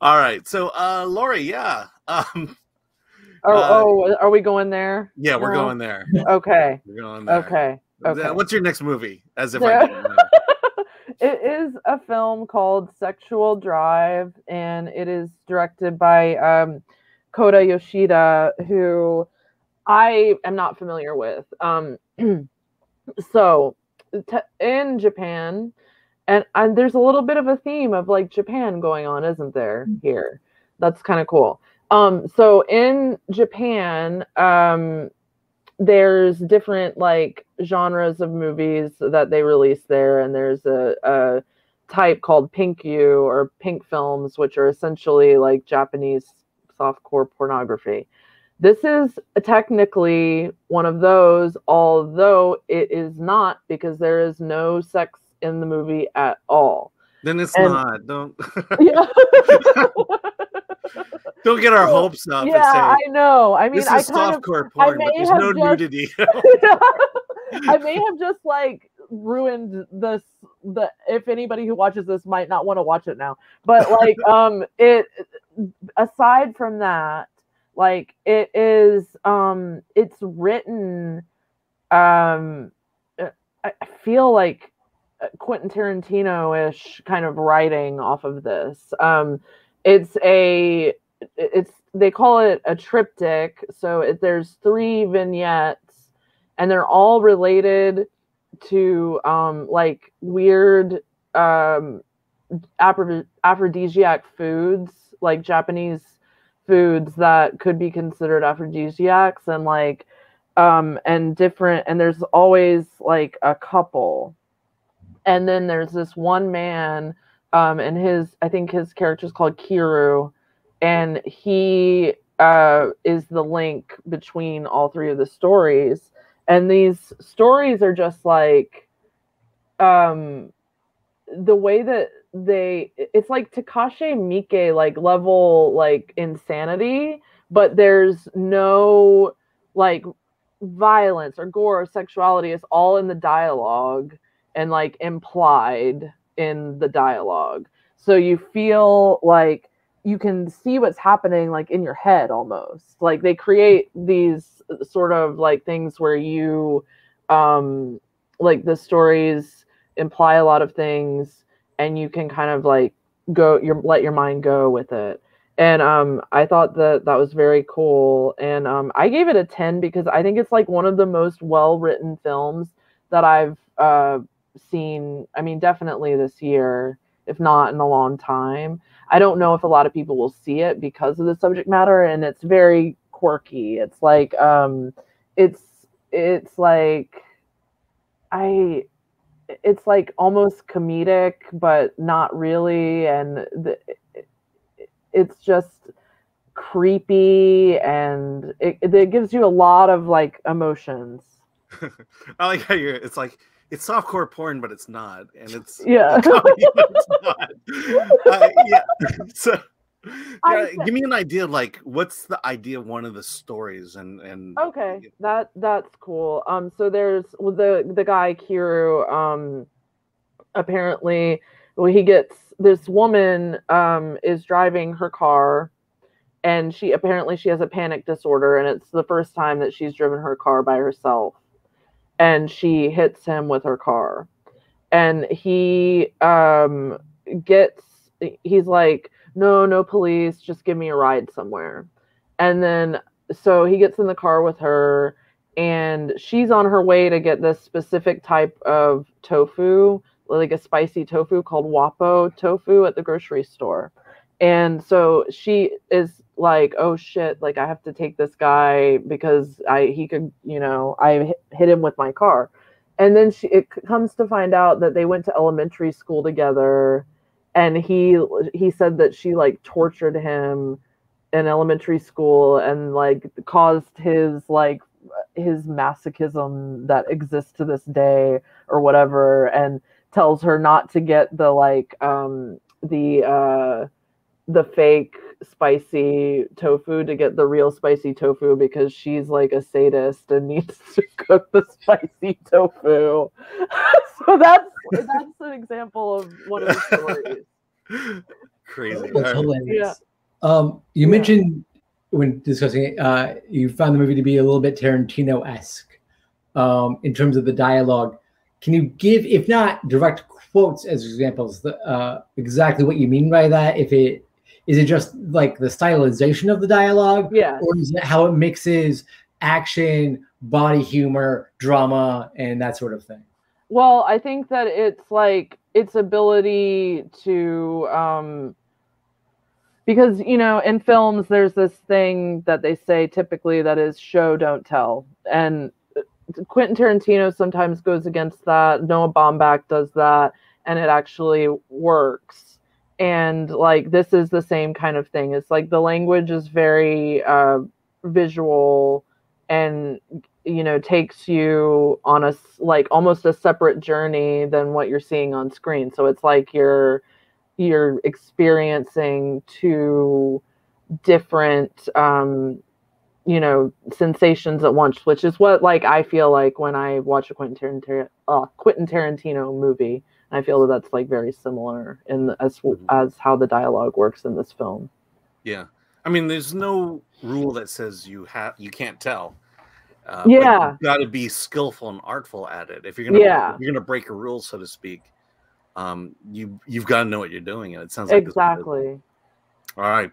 All right. So, Lori, yeah. Are we going there? Yeah, we're going there. Okay. We're going there. Okay. Okay. What's your next movie? As if I didn't know. It is a film called Sexual Drive, and it is directed by Kôta Yoshida, who I am not familiar with. So in Japan, and there's a little bit of a theme of like Japan going on, isn't there, here? That's kind of cool. So in Japan, there's different like genres of movies that they release there. And there's a type called Pinku or pink films, which are essentially like Japanese softcore pornography. This is technically one of those, although it is not, because there is no sex in the movie at all. Then it's not. Don't. Yeah. Don't get our hopes up. Yeah, and say, I know. I mean, this is softcore porn, but there's no nudity. I may have just like ruined this. The if anybody who watches this might not want to watch it now, but like, it. Aside from that, like, it is, it's written. I feel like Quentin Tarantino-ish kind of writing off of this. They call it a triptych. So there's three vignettes, and they're all related to like weird aphrodisiac foods, like Japanese foods that could be considered aphrodisiacs, and like and different. And there's always like a couple, and then there's this one man. And I think his character is called Kiru, and he is the link between all three of the stories. And these stories are just like, the way that it's like Takashi Miike, like level, like insanity, but there's no like violence or gore or sexuality. It's all in the dialogue and like implied in the dialogue, so you feel like you can see what's happening like in your head almost. Like they create these sort of like things where you like the stories imply a lot of things, and you can kind of like let your mind go with it. And I thought that was very cool, and I gave it a 10 because I think it's like one of the most well-written films that I've seen, I mean, definitely this year, if not in a long time. I don't know if a lot of people will see it because of the subject matter, and it's very quirky. It's like it's like almost comedic, but not really, and it's just creepy, and it gives you a lot of like emotions. I like how it's like, it's softcore porn, but it's not, and it's comedy, but it's not. Yeah. So, give me an idea. Like, what's the idea of one of the stories? And okay, you know. That's cool. So there's the guy Kiru. Apparently, he gets this woman. Is driving her car, and she has a panic disorder, and it's the first time that she's driven her car by herself. And she hits him with her car, and he he's like, no police, just give me a ride somewhere. And then, so he gets in the car with her, and she's on her way to get this specific type of tofu, like a spicy tofu called Wapo tofu at the grocery store. And so she is like, oh shit, like I have to take this guy because he could, I hit him with my car. And then it comes to find out that they went to elementary school together, and he said that she like tortured him in elementary school and like caused his masochism that exists to this day or whatever, and tells her not to get the like the fake spicy tofu, to get the real spicy tofu, because she's like a sadist and needs to cook the spicy tofu. So that's an example of one of the stories. Crazy. That's hilarious. Yeah. You mentioned when discussing it, you found the movie to be a little bit Tarantino-esque in terms of the dialogue. Can you give, if not direct quotes as examples, exactly what you mean by that? If it is it just like the stylization of the dialogue, or is it how it mixes action, body humor, drama, and that sort of thing? Well, I think that it's like its ability to, because, you know, in films, there's this thing that they say typically that is show, don't tell. And Quentin Tarantino sometimes goes against that. Noah Baumbach does that, and it actually works. And like, this is the same kind of thing. It's like the language is very visual and, you know, takes you on a, like, almost a separate journey than what you're seeing on screen. So it's like you're experiencing two different, you know, sensations at once, which is what, like, I feel like when I watch a Quentin Tarantino movie. I feel that that's like very similar in the, as how the dialogue works in this film. Yeah, I mean, there's no rule that says you can't tell. You've got to be skillful and artful at it. If you're gonna if you're gonna break a rule, so to speak, you've got to know what you're doing. And it sounds like exactly. All right.